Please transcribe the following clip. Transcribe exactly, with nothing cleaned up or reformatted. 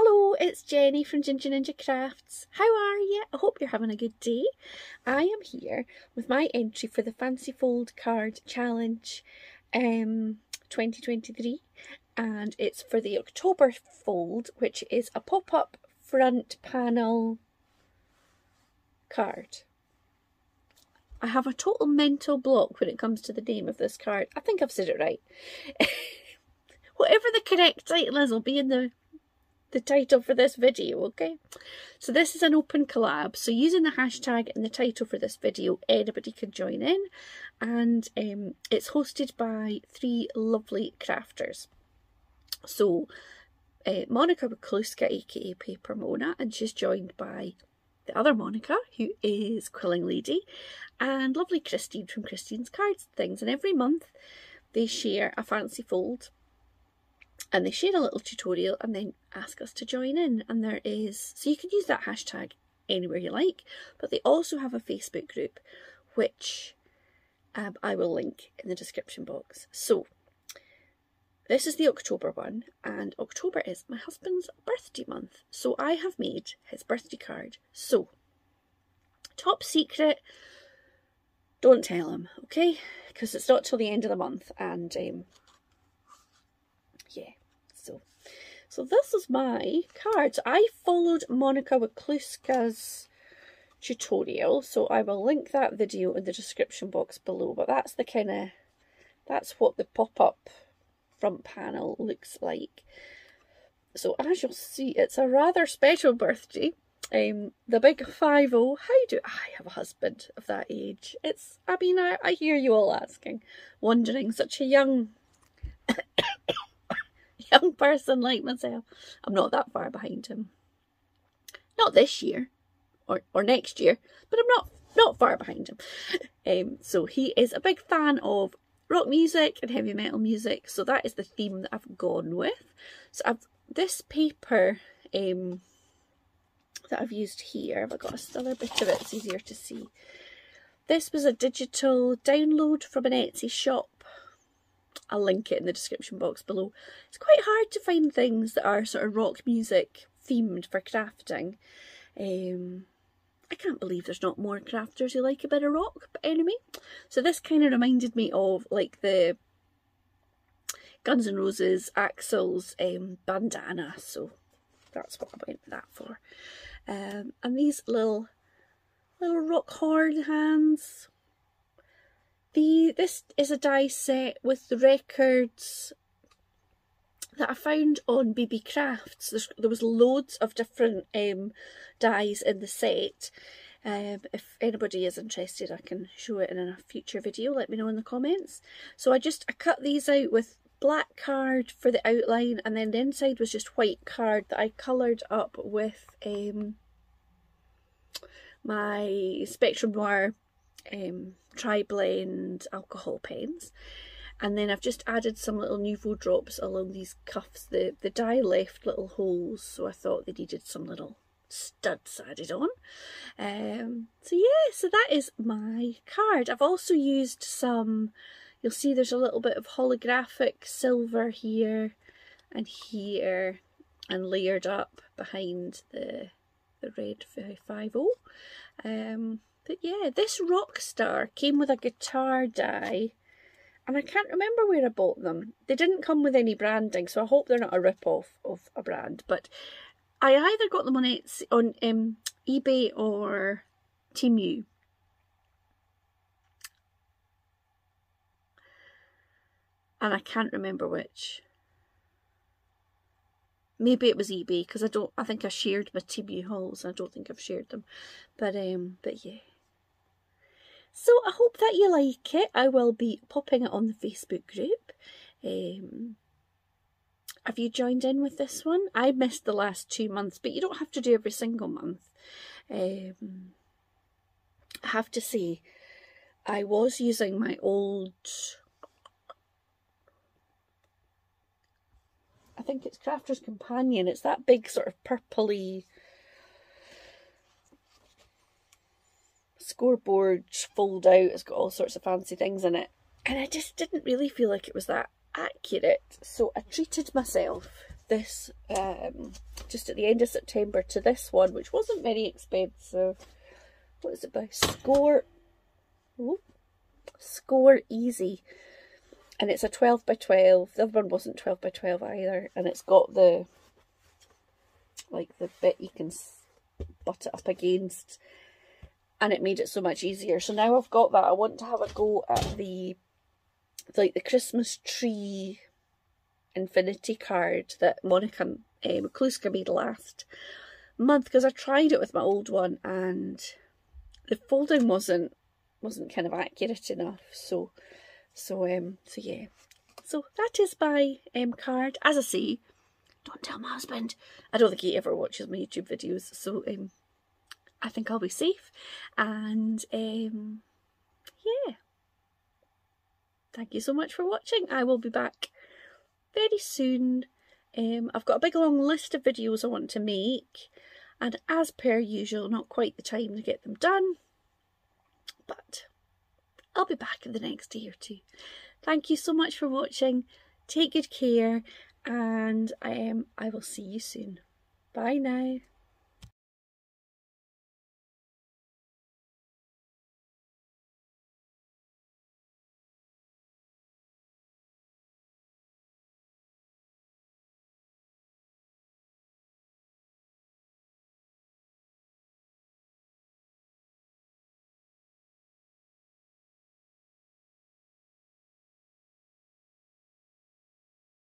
Hello, it's Jenny from Ginger Ninja Crafts. How are you? I hope you're having a good day. I am here with my entry for the Fancy Fold Card Challenge um, twenty twenty-three, and it's for the October fold, which is a pop-up front panel card. I have a total mental block when it comes to the name of this card. I think I've said it right. Whatever the correct title is will be in the, the title for this video, okay? So this is an open collab. So using the hashtag in the title for this video, anybody can join in. And um, it's hosted by three lovely crafters. So uh, Monica McClusker, aka Paper Mona, and she's joined by the other Monica, who is Quilling Lady, and lovely Christine from Christine's Cards and Things. And every month they share a fancy fold and they share a little tutorial and then ask us to join in. And there is, so you can use that hashtag anywhere you like, but they also have a Facebook group, which um, I will link in the description box. So this is the October one, and October is my husband's birthday month, so I have made his birthday card. So, top secret, don't tell him, okay? Because it's not till the end of the month, and um, yeah, so. So this is my card. So I followed Monika Weclewska's tutorial, so I will link that video in the description box below, but that's the kind of, that's what the pop-up front panel looks like. So as you'll see, it's a rather special birthday. Um, the big five oh. How do I have a husband of that age? It's, I mean, I, I hear you all asking, wondering, such a young, young person like myself. I'm not that far behind him. Not this year, or or next year, but I'm not not far behind him. Um, so he is a big fan of rock music and heavy metal music, so that is the theme that I've gone with. So I've this paper um, that I've used here, I've got another bit of it, it's easier to see. This was a digital download from an Etsy shop. I'll link it in the description box below. It's quite hard to find things that are sort of rock music themed for crafting. Um, I can't believe there's not more crafters who like a bit of rock, but anyway. So this kind of reminded me of like the Guns N' Roses, Axel's um, bandana. So that's what I went with that for. Um, and these little little rock horn hands. The This is a die set with the records that I found on B B Crafts. There's, there was loads of different um, dies in the set. Um, if anybody is interested, I can show it in a future video. Let me know in the comments. So I just I cut these out with black card for the outline, and then the inside was just white card that I coloured up with um, my Spectrum Noir um, tri-blend alcohol pens. And then I've just added some little Nuvo drops along these cuffs. The, the die left little holes, so I thought they needed some little studs added on. Um, so yeah, so that is my card. I've also used some, you'll see there's a little bit of holographic silver here and here, and layered up behind the, the red five oh. Um, but yeah, this rock star came with a guitar die. And I can't remember where I bought them. They didn't come with any branding, so I hope they're not a rip-off of a brand. But I either got them on Etsy, on um, eBay or Temu. And I can't remember which. Maybe it was eBay, because I don't I think I shared my Temu hauls. I don't think I've shared them. But um but yeah. So I hope that you like it. I will be popping it on the Facebook group. Um, have you joined in with this one? I missed the last two months, but you don't have to do every single month. Um, I have to say, I was using my old, I think it's Crafter's Companion. It's that big sort of purpley scoreboard fold out, it's got all sorts of fancy things in it, and I just didn't really feel like it was that accurate, so I treated myself this um, just at the end of September to this one, which wasn't very expensive. What is it by Score? Oh, Score Easy. And it's a twelve by twelve. The other one wasn't twelve by twelve either. And it's got the, like, the bit you can butt it up against. And it made it so much easier. So now I've got that. I want to have a go at the, like, the Christmas tree infinity card that Monica uh, McClusker made last month, because I tried it with my old one and the folding wasn't wasn't kind of accurate enough. So so um so yeah. So that is my um card. As I say, don't tell my husband. I don't think he ever watches my YouTube videos, so um I think I'll be safe. And um yeah. Thank you so much for watching. I will be back very soon. Um, I've got a big long list of videos I want to make, and as per usual, not quite the time to get them done, but I'll be back in the next day or two. Thank you so much for watching. Take good care, and um, I will see you soon. Bye now.